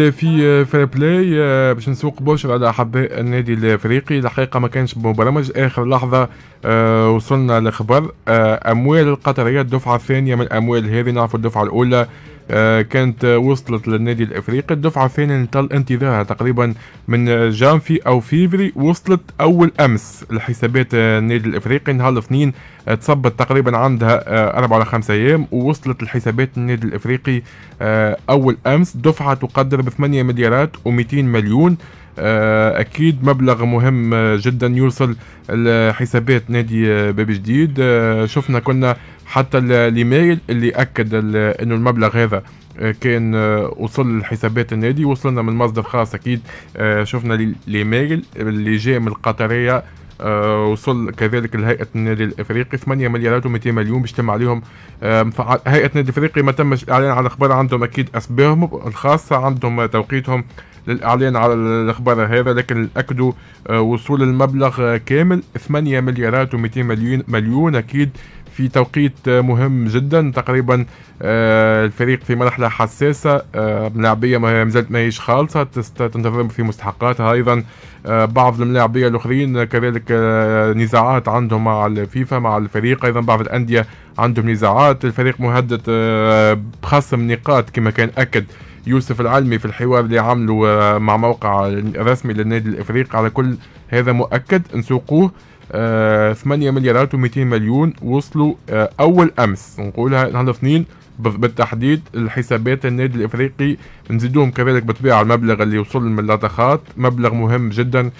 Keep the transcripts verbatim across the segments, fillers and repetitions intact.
اكيد في فير بلاي باش نسوق بشر على احباء النادي الافريقي. الحقيقه ما كانش بمبرمج، اخر لحظه وصلنا لخبر اموال القطريه الدفعه الثانيه من الاموال هذه. نعرف الدفعه الاولى كانت وصلت للنادي الافريقي، الدفعه الثانيه طال انتظارها تقريبا من جانفي او فيفري، وصلت اول امس لحسابات النادي الافريقي نهار الاثنين، تصبت تقريبا عندها اربعه ولا خمسه ايام ووصلت لحسابات النادي الافريقي اول امس. دفعه تقدر ب ثمانية مليارات ومئتين مليون، اكيد مبلغ مهم جدا يوصل لحسابات نادي باب جديد. شفنا كنا حتى الايميل اللي اكد انه المبلغ هذا كان وصل لحسابات النادي، وصلنا من مصدر خاص اكيد. شفنا الايميل اللي جاء من القطريه وصل كذلك لهيئه النادي الافريقي ثمانية مليارات ومئتين مليون باش تم عليهم. هيئه النادي الافريقي ما تمش اعلان على الاخبار، عندهم اكيد اسبابهم الخاصه، عندهم توقيتهم للاعلان على الاخبار هذا، لكن اكدوا وصول المبلغ كامل ثمانية مليارات ومئتين مليون اكيد في توقيت مهم جدا. تقريبا الفريق في مرحله حساسه، ملاعبيه ما زالت ماهيش خالصه، تنتظر في مستحقاتها، ايضا بعض الملاعبيه الاخرين كذلك نزاعات عندهم مع الفيفا مع الفريق، ايضا بعض الانديه عندهم نزاعات. الفريق مهدد بخصم نقاط كما كان اكد يوسف العلمي في الحوار اللي عمله مع موقع رسمي للنادي الافريقي. على كل هذا مؤكد نسوقوه ثمانية مليارات ومئتين مليون وصلوا اول امس، نقولها نهار الاثنين بالتحديد الحسابات النادي الافريقي. نزيدوهم كذلك بالطبيعه المبلغ اللي وصل من اللطخات، مبلغ مهم جدا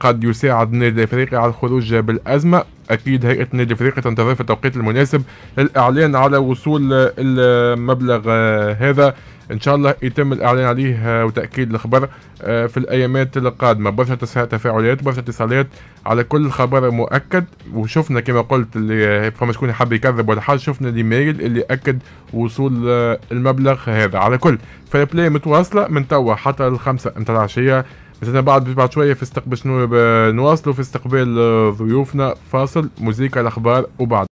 قد يساعد النادي الافريقي على الخروج بالازمه. اكيد هيئه النادي الافريقي تنتظر في التوقيت المناسب للاعلان على وصول المبلغ هذا، ان شاء الله يتم الاعلان عليه وتاكيد الخبر في الايامات القادمه. برشا تفاعلات برشا اتصالات على كل خبر مؤكد، وشفنا كما قلت اللي فما شكون حاب يكذب ولا حاجه، شفنا الايميل اللي اكد وصول المبلغ هذا. على كل فير بلاي متواصله من توا حتى الخمسه نتاع العشيه، مثلا بعد بعد شويه في استقبال شنو نواصلوا في استقبال ضيوفنا. فاصل موزيكا الاخبار وبعد